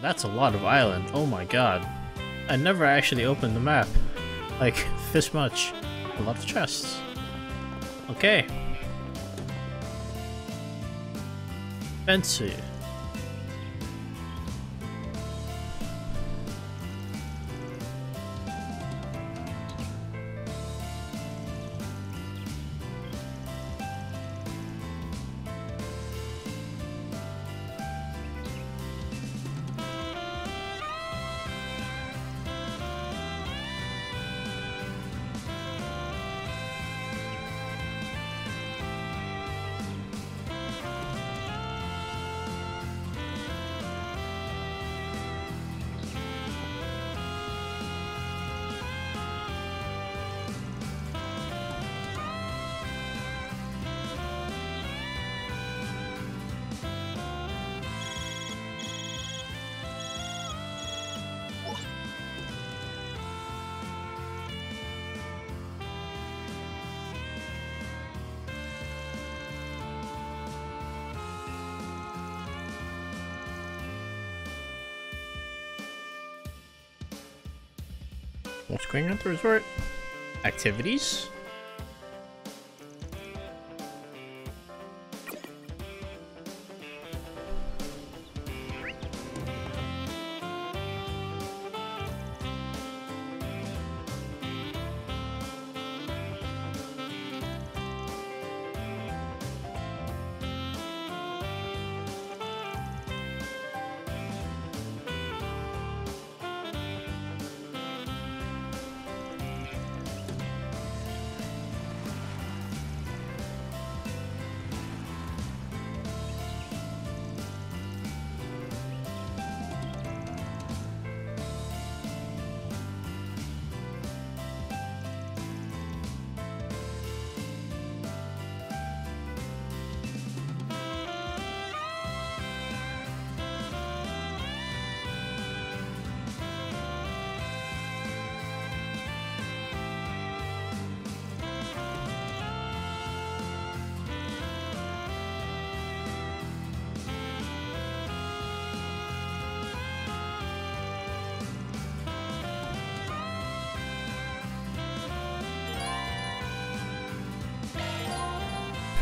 that's a lot of island. Oh my god. I never actually opened the map. Like, this much. A lot of chests. Okay. Fancy. What's going on at the resort? Activities?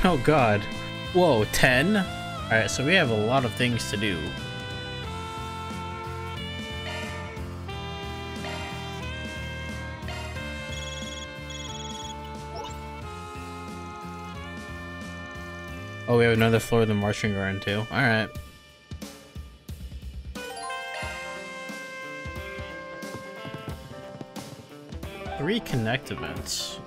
Oh god. Whoa, 10? Alright, so we have a lot of things to do. Oh, we have another floor of the marching garden too. Alright. Reconnect events.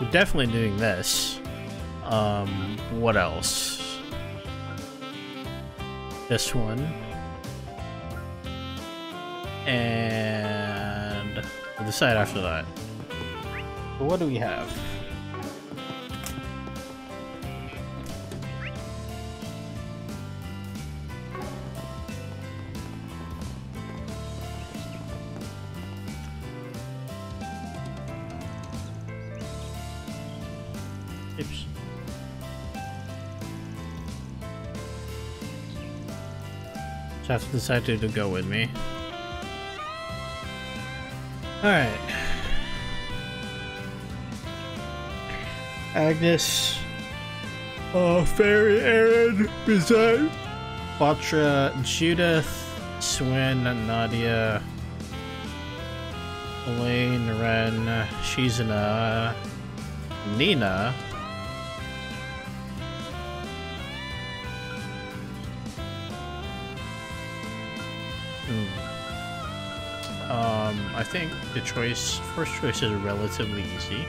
We're definitely doing this. What else? This one. And we'll decide after that. But what do we have? Jeff decided to go with me. Alright. Agnes. Fairy Erin. Reset. Quatra. Judith. Swin. Nadia. Elaine. Wren. Shizuna. Nina. I think the first choice is relatively easy.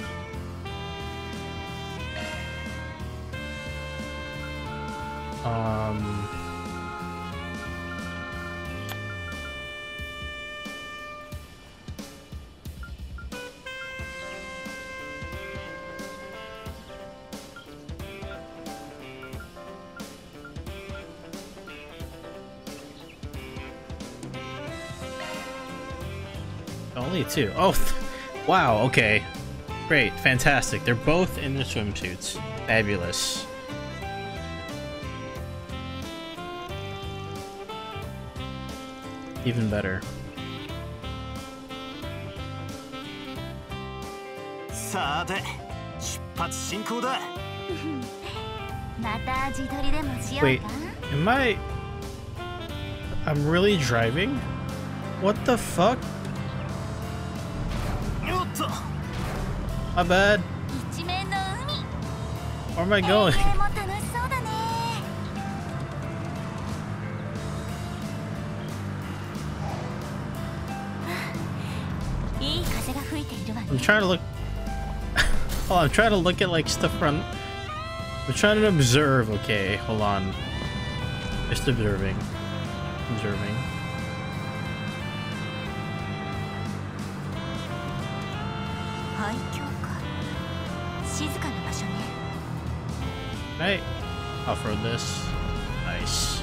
Only two. Oh, wow. Okay. Great. Fantastic. They're both in their swimsuits. Fabulous. Even better. Wait, am I... I'm really driving? What the fuck? My bad. Where am I going? I'm trying to look... Oh, I'm trying to look at like stuff from... I'm trying to observe. Okay, hold on. Just observing. Observing. Right. Off-road this. Nice.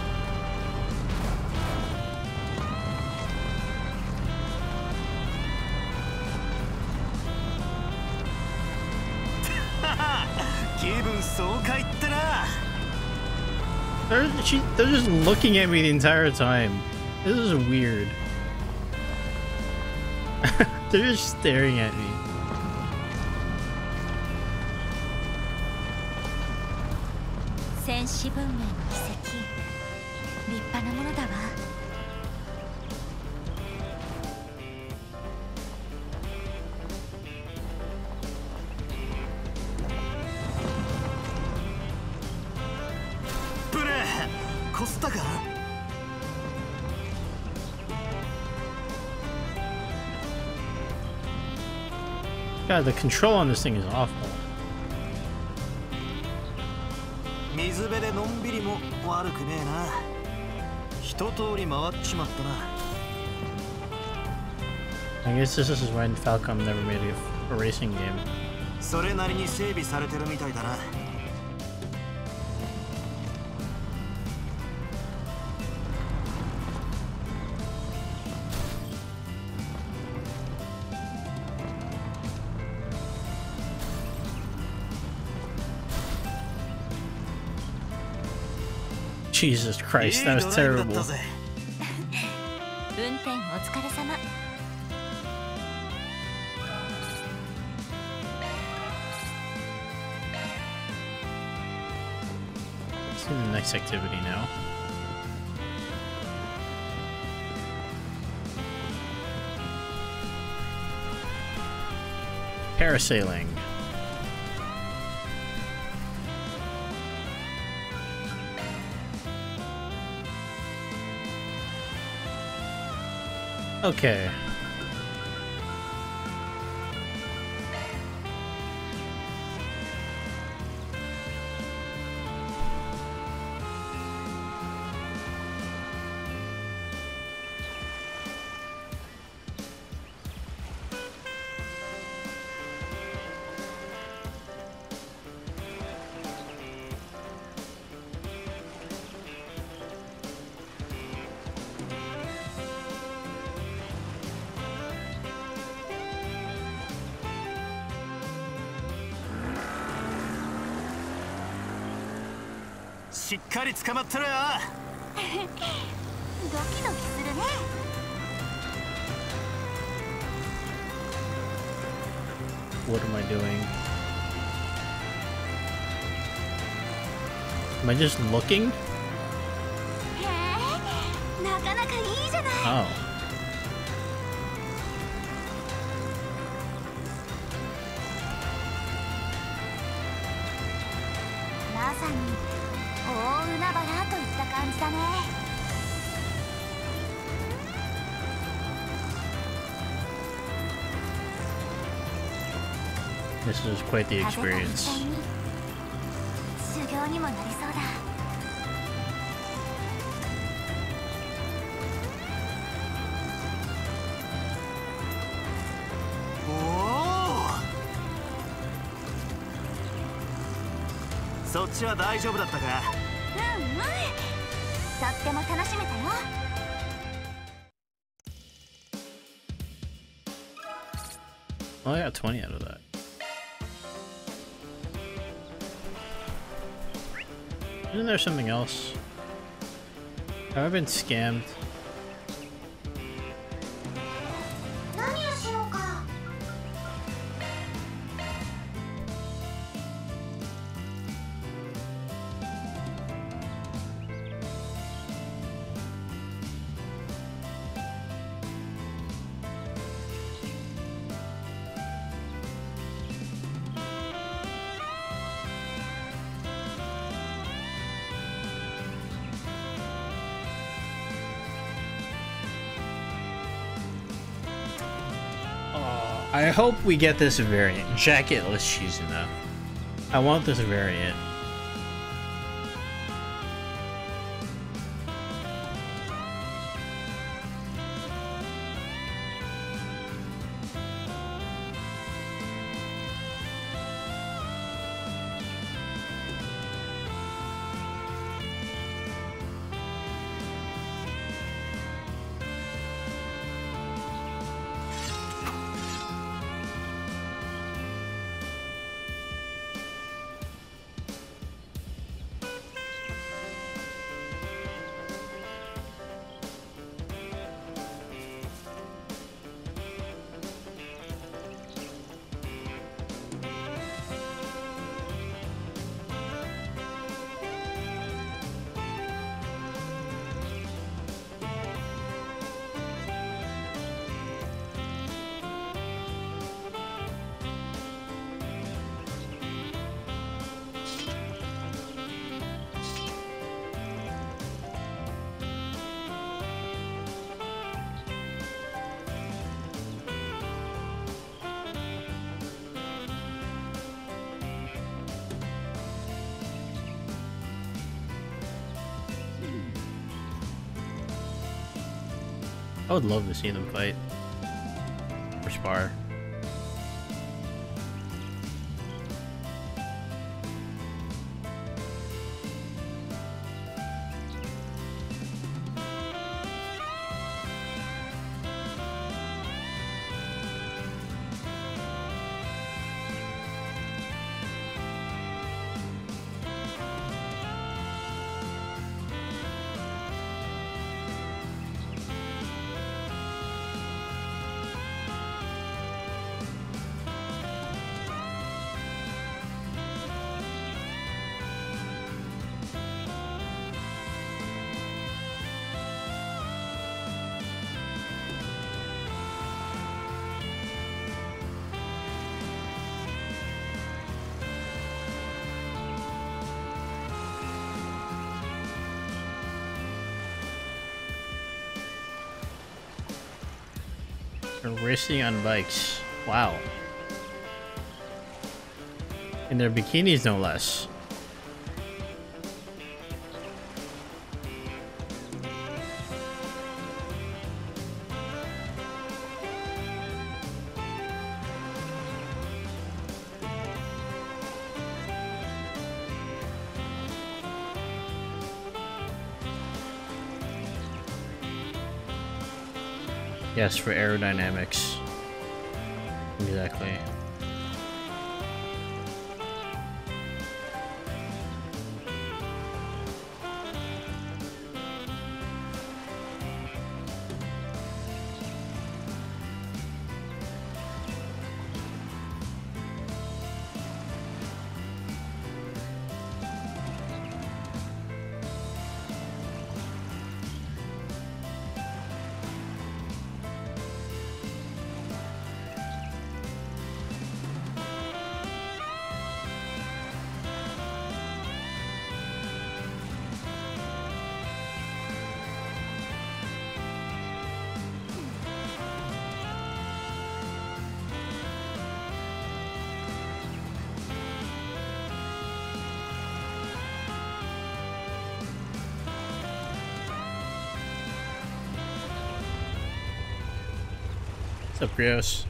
They're just looking at me the entire time. This is weird. They're just staring at me. God, the control on this thing is awful. I guess this is when Falcom never made a racing game. Jesus Christ, that was terrible. Let's do the next activity now. Parasailing. Okay. What am I doing? Am I just looking? Oh. This was quite the experience. Oh, I got 20 out of that. Isn't there something else? Have I been scammed? I hope we get this variant. Jacketless Shizuna. I want this variant. I would love to see them fight or spar. Racing on bikes. Wow. In their bikinis, no less. Yes, for aerodynamics. Exactly. What's up, Grios?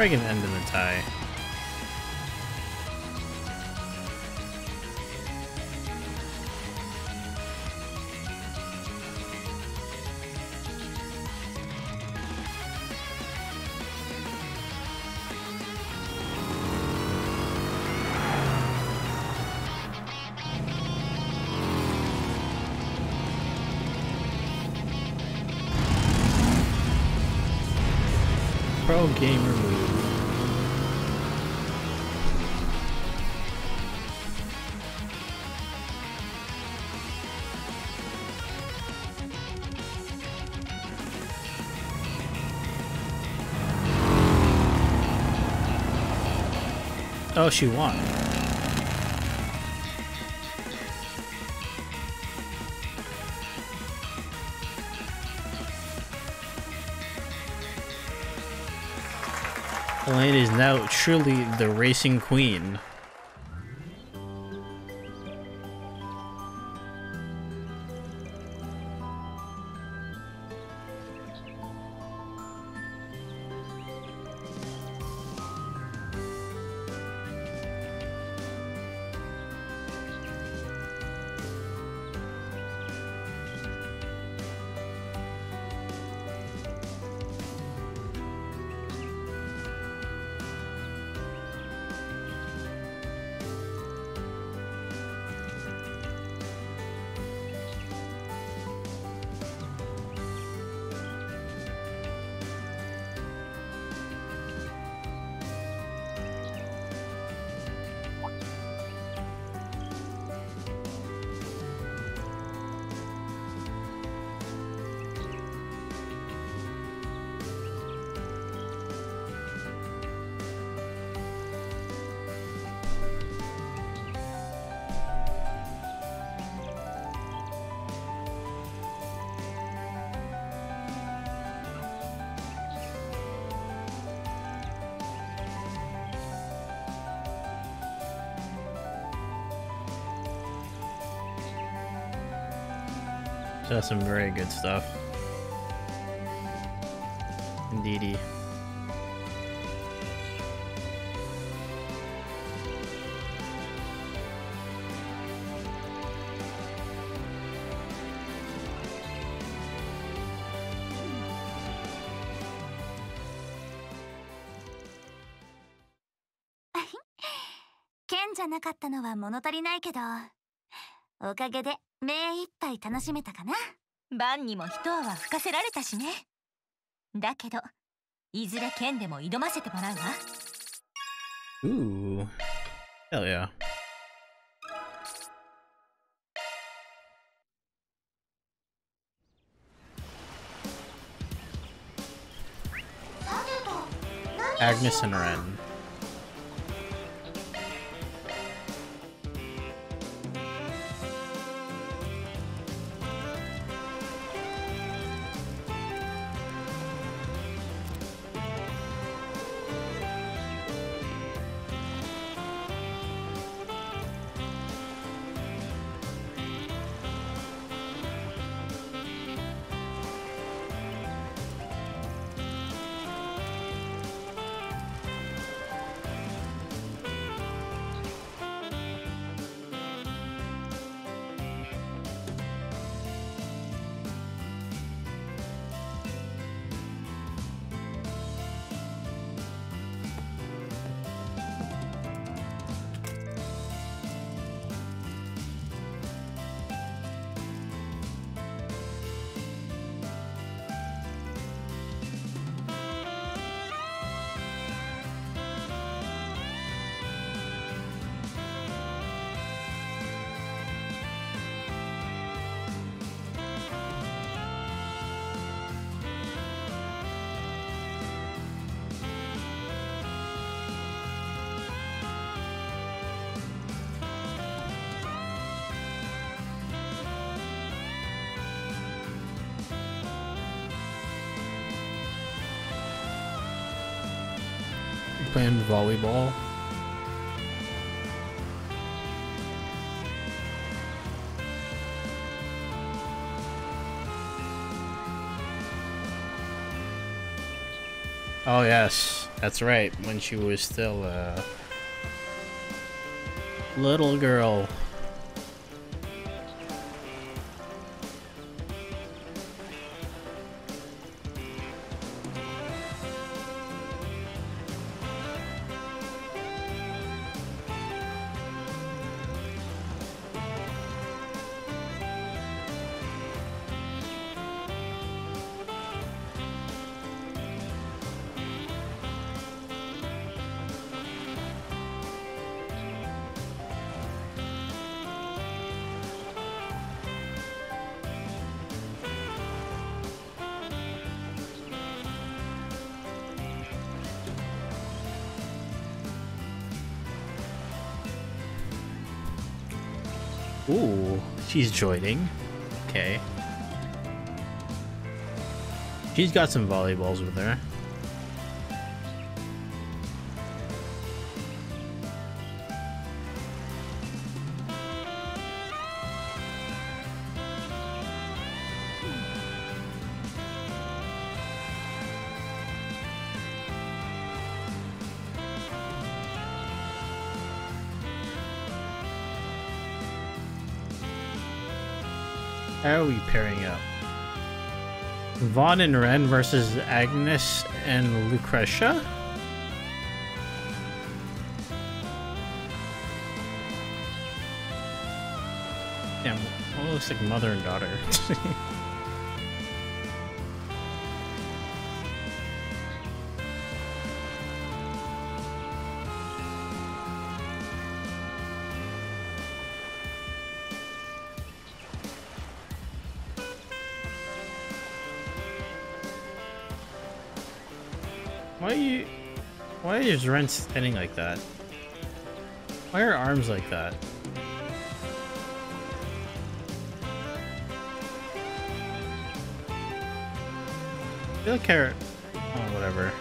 probably gonna end in a tie. Gamer move. Oh, she won. Elaine is now truly the racing queen. That's some very good stuff. Indeedy.剣じゃなかったのは物足りないけど、おかげで目いっぱい楽しめたかな。バンにも一泡吹かせられたしね。だけどいずれ剣でも挑ませてもらうわ。Ooh, hell yeah. Agnes and Wren. Playing volleyball. Oh yes, that's right, when she was still a little girl. Ooh, she's joining. Okay. She's got some volleyballs with her. How are we pairing up? Vaughn and Wren versus Agnes and Lucretia? Damn, it looks like mother and daughter. Why is Wren standing like that? Why are her arms like that? I feel like her... Oh, whatever.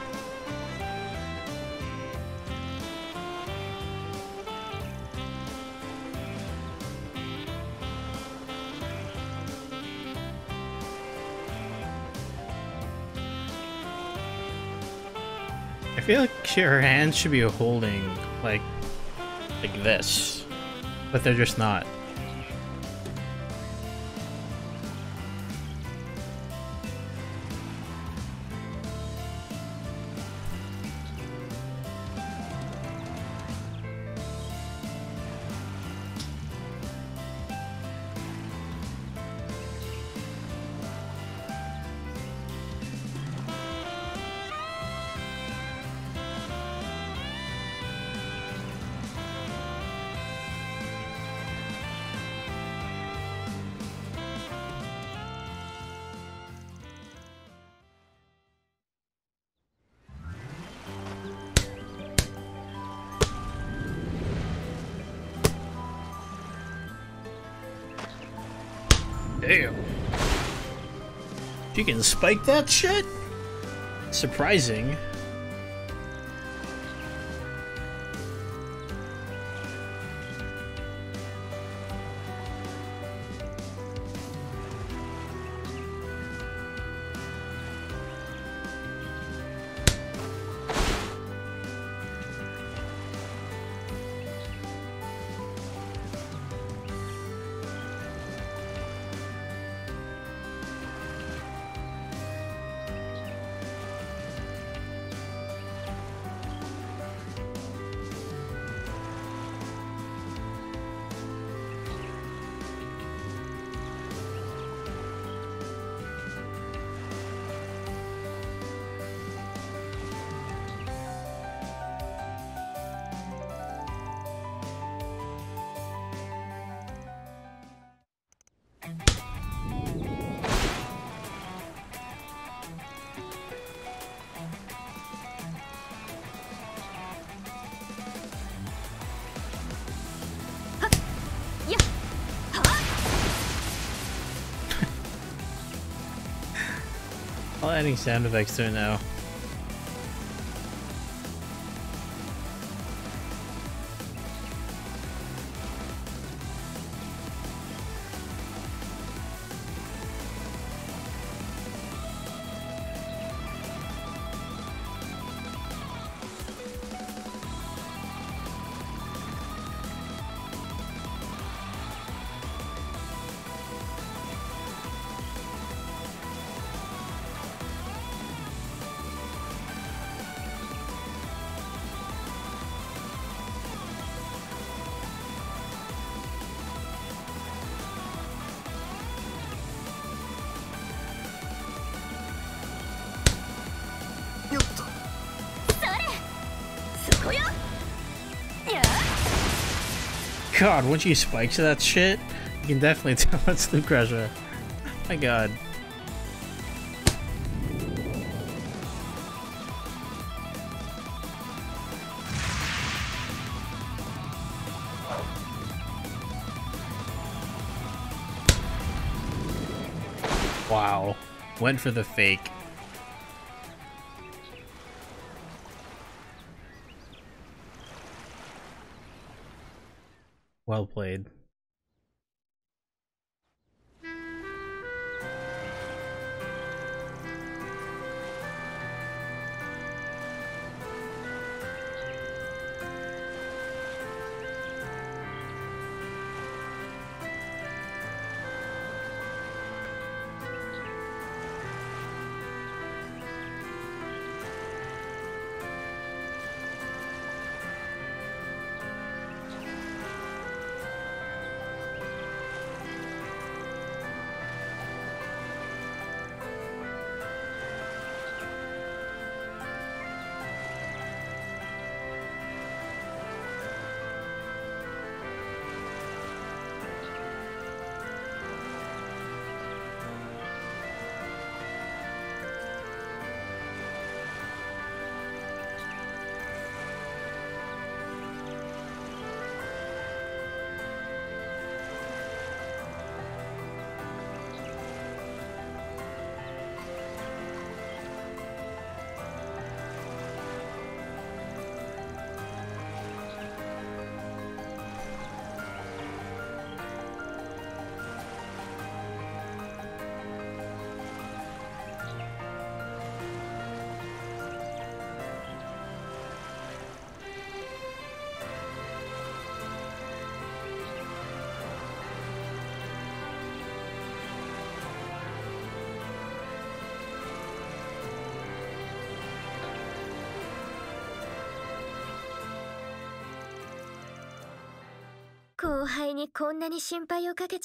I feel like her hands should be holding like this, but they're just not. Damn. You can spike that shit? Surprising. I'll add sound effects to it now. God, once you spike to that shit, you can definitely tell it's Loop Crusher. My God. Wow. Went for the fake. Well played.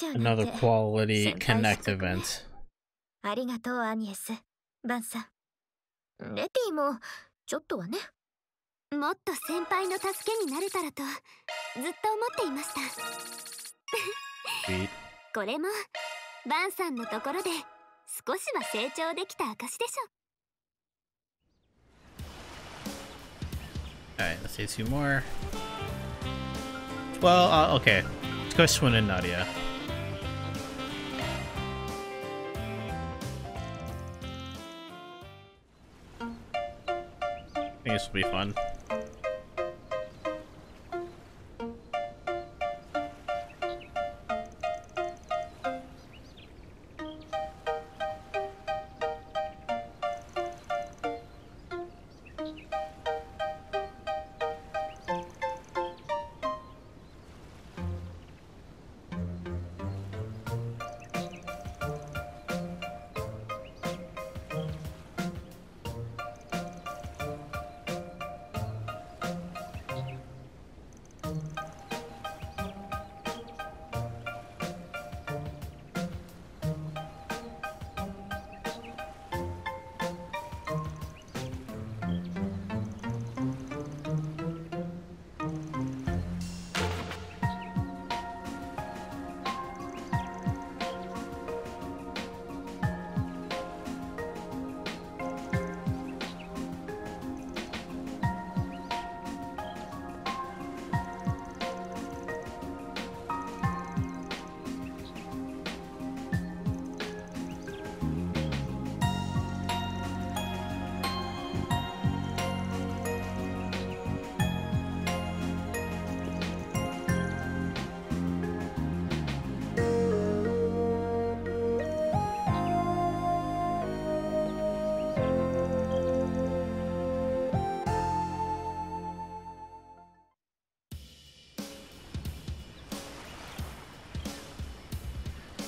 Another quality connect event. Sweet. Alright, let's say two more. Well, okay. Let's go Shizuna and Nadia. I think this will be fun.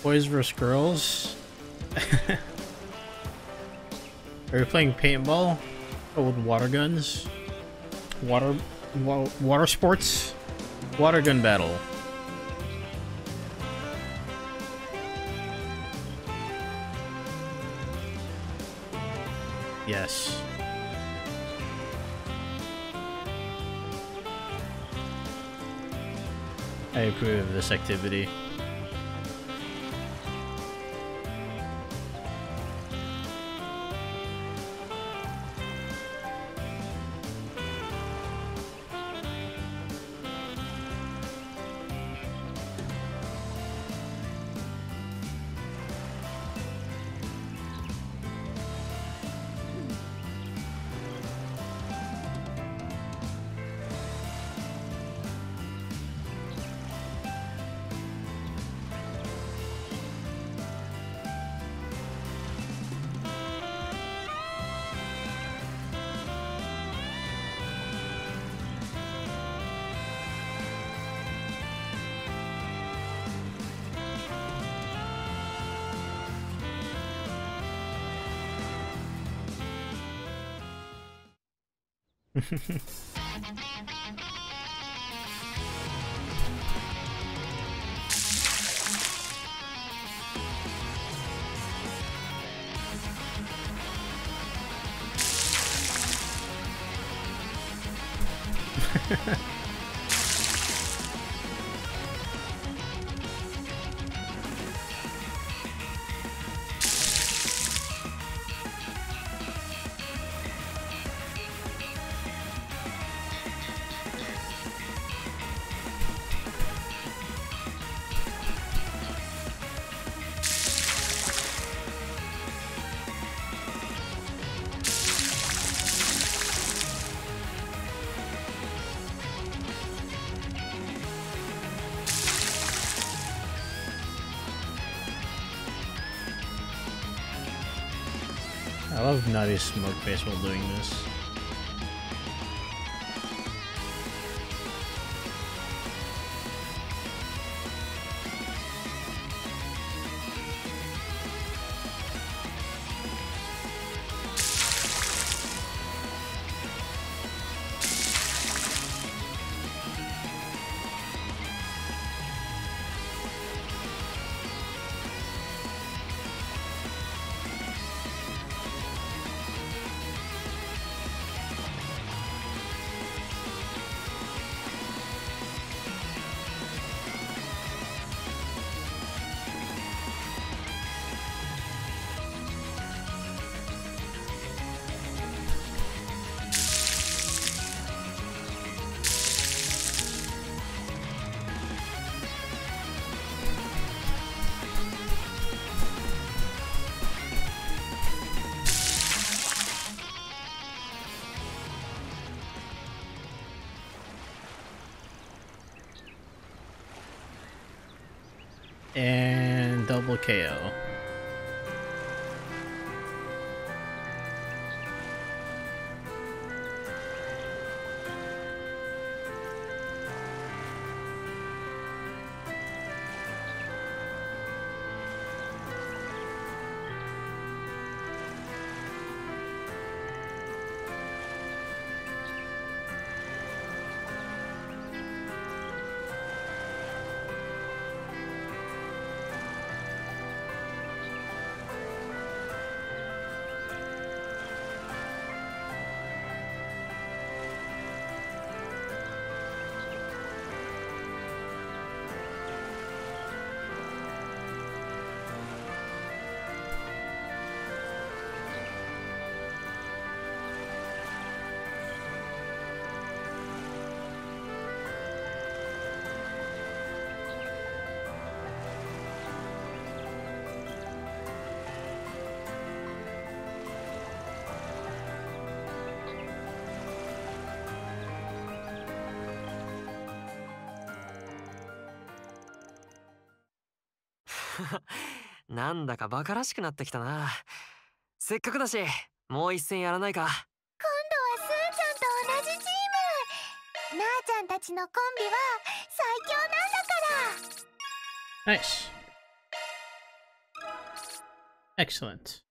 Boys vs. girls. Are we playing paintball? Oh, with water guns? Water sports? Water gun battle. Yes. I approve of this activity. I love Nadia's smoke face while doing this. And double KO.なんだかバカらしくなってきたな。せっかくだし、もう一戦やらないか。今度はスーちゃんと同じチーム。なあちゃんたちのコンビは最強なんだから。Nice. Excellent.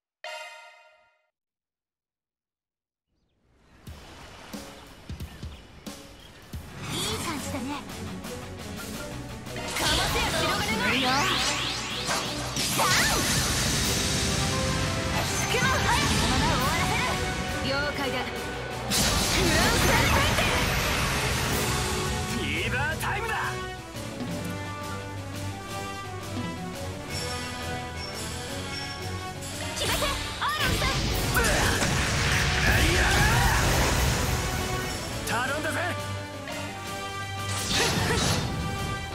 頼んだぜ。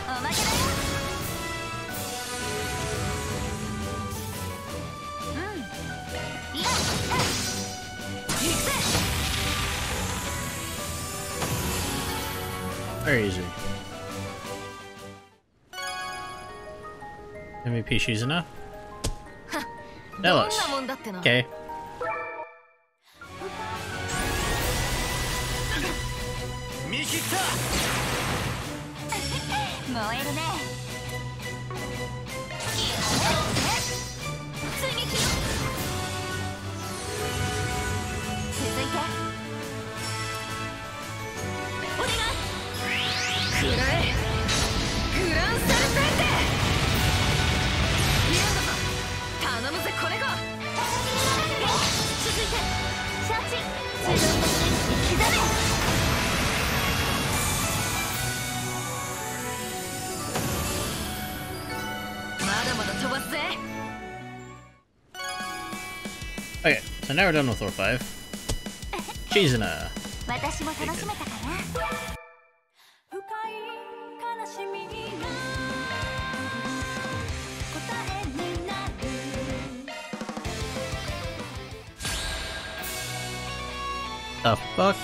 おまけだよ。うん。いや。行くぜ。Very easy. MVP Shizuna. Ellis. Okay. Okay, so now we're done with Thor 5. Shizuna. The fuck?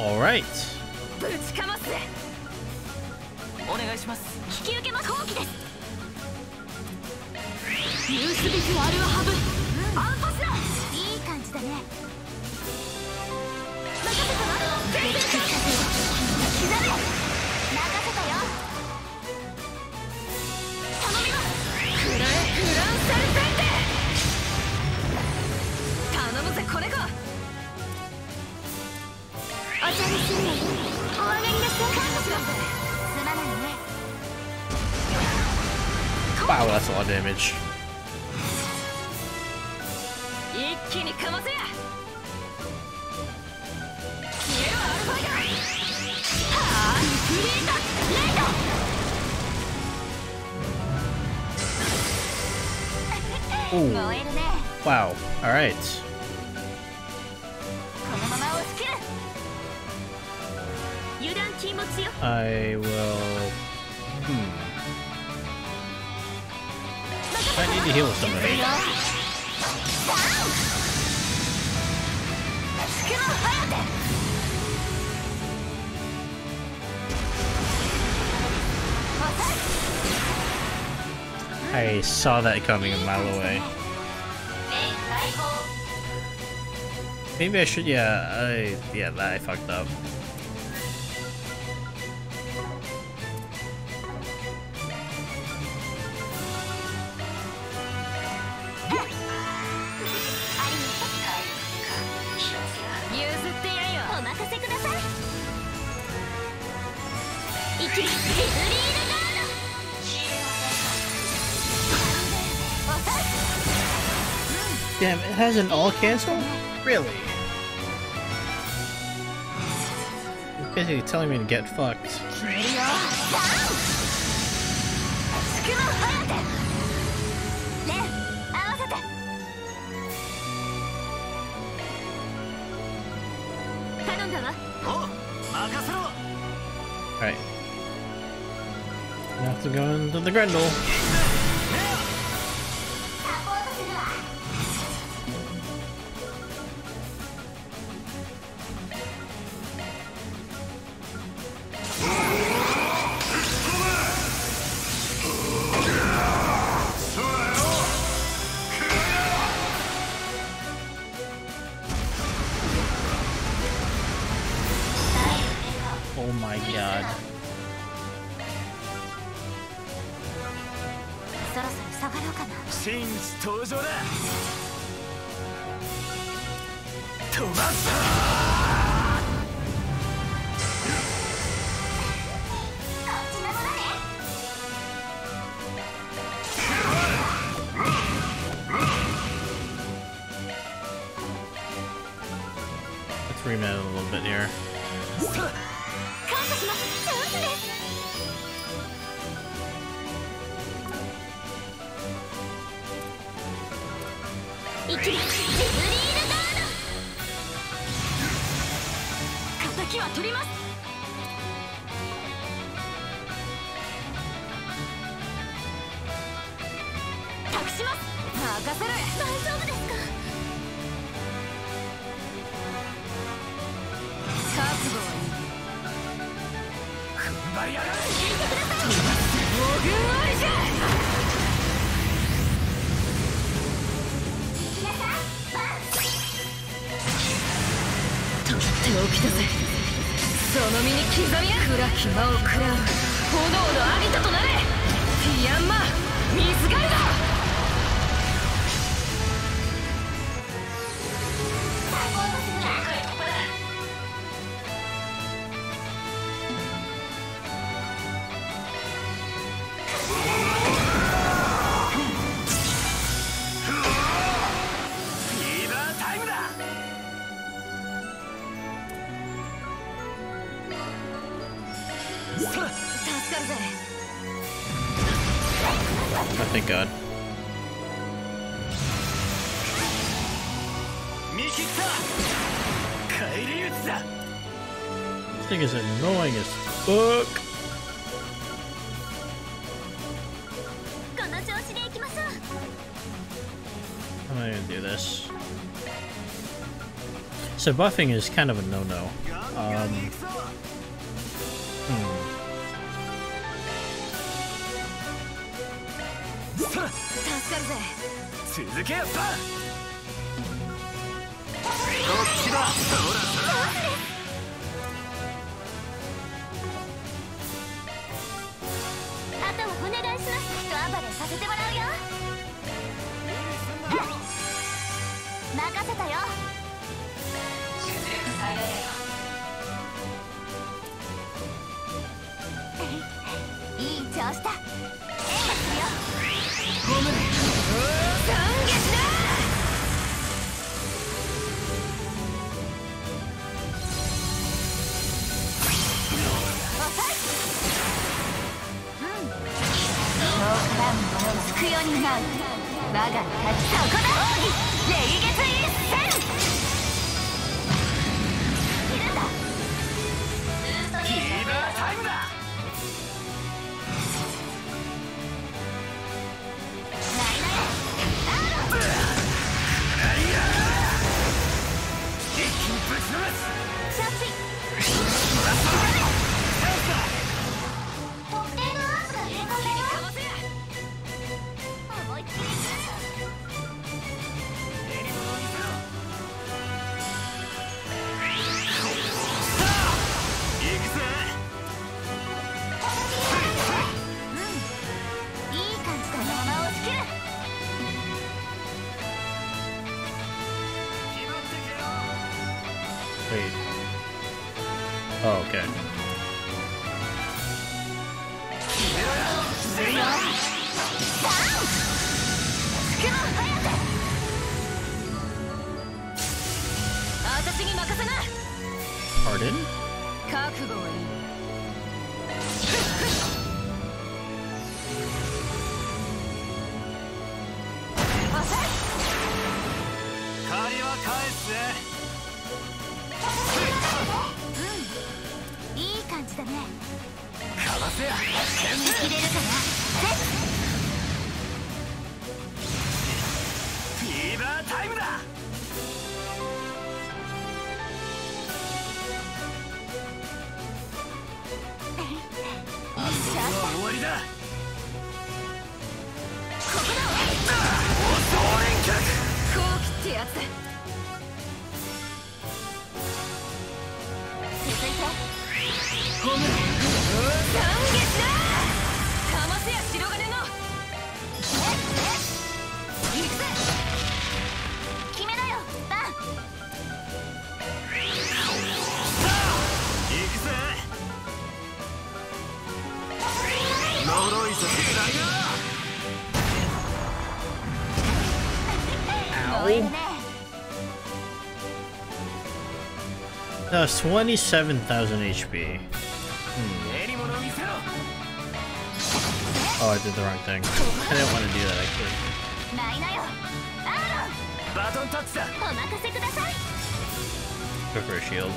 Alright. Wow, that's a lot of damage. Ooh. Wow, alright. I will... I need to heal somebody. I saw that coming a mile away. Maybe I should, I fucked up. Damn, it hasn't all canceled? Really? You're basically telling me to get fucked. Alright. I have to go into the Grendel. Remit a little bit here. 敵は取ります。託します。任せる。大丈夫ですか？覚悟はいい。踏ん張りやがれ。聞いてください。防御ありじゃ。皆さん、取っておきだぜ。その身に刻みや暗き魔を食らう炎のアリタとなれ。ティアンマ水ガルダ。So buffing is kind of a no-no. That's 27,000 HP. Oh, I did the wrong thing. I didn't want to do that actually. Go for a shield.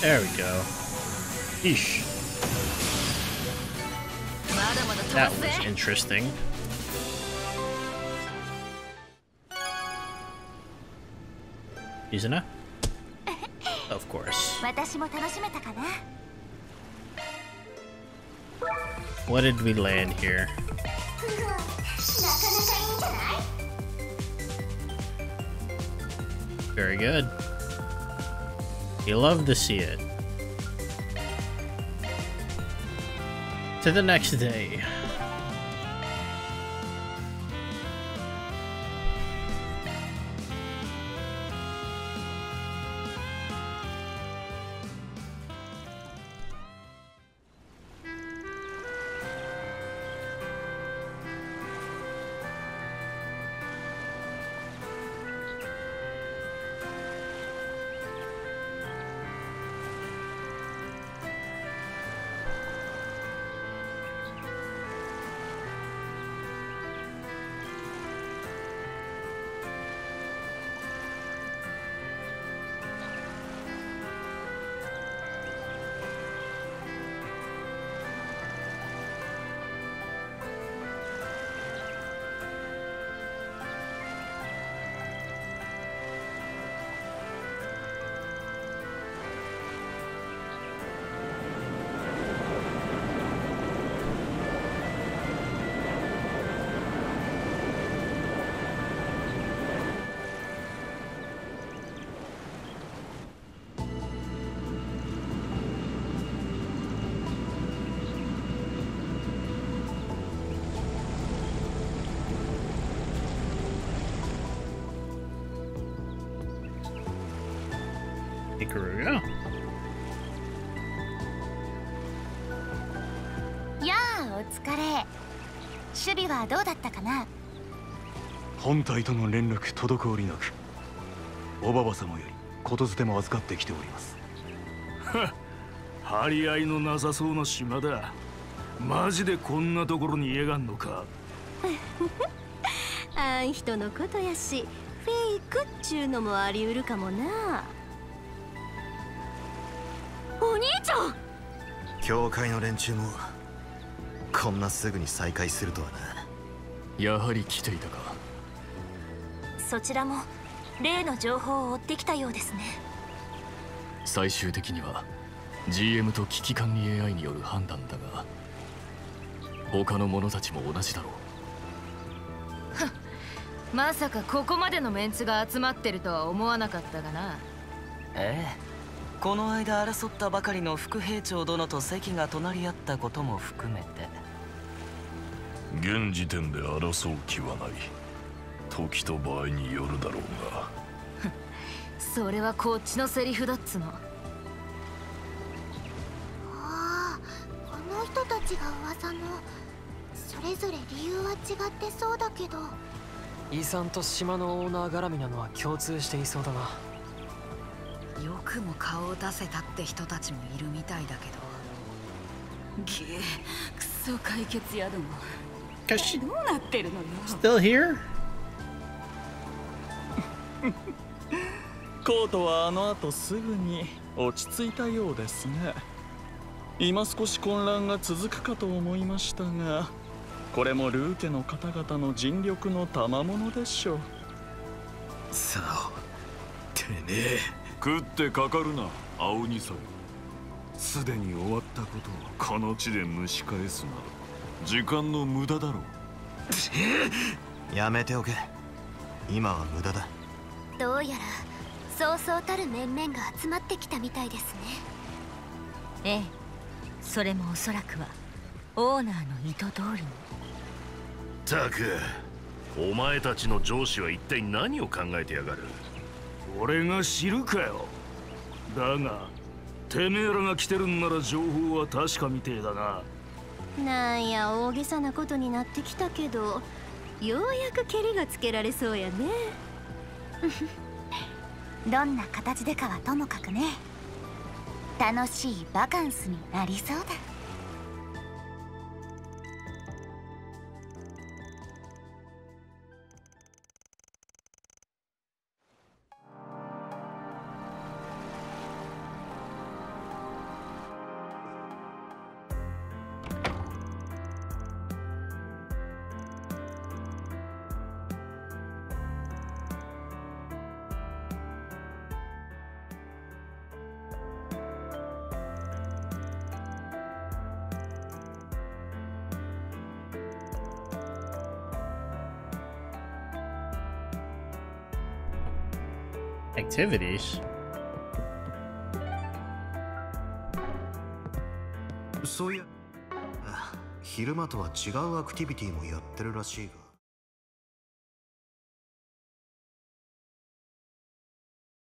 There we go. Eesh. That was interesting. Shizuna? Of course. What did we land here? Very good. You love to see it. To the next day.この間争ったばかりの副兵長殿と席が隣り合ったことも含めて現時点で争う気はない。時と場合によるだろうがそれはこっちのセリフだっつの。ああ、この人たちが噂のそれぞれ理由は違ってそうだけど遺産と島のオーナー絡みなのは共通していそうだな。よくも顔を出せたって人たちもいるみたいだけど。げえ、クソ解決やども。どうなってるのよ。Still here? コートはあの後すぐに落ち着いたようですね。今少し混乱が続くかと思いましたが、これもルー家の方々の尽力の賜物でしょう。さあ、てめえ食ってかかるな、青二さん。すでに終わったことをこの地で蒸し返すなど時間の無駄だろう。やめておけ、今は無駄だ。どうやらそうそうたる面々が集まってきたみたいですね。ええ、それもおそらくはオーナーの意図通りに。たく、お前たちの上司は一体何を考えてやがる。俺が知るかよ。だがてめえらが来てるんなら情報は確かみてえだな。なんや大げさなことになってきたけど、ようやくケリがつけられそうやねどんな形でかはともかくね、楽しいバカンスになりそうだ。Activities? そういや、昼間とは違うアクティビティもやってるらしいが。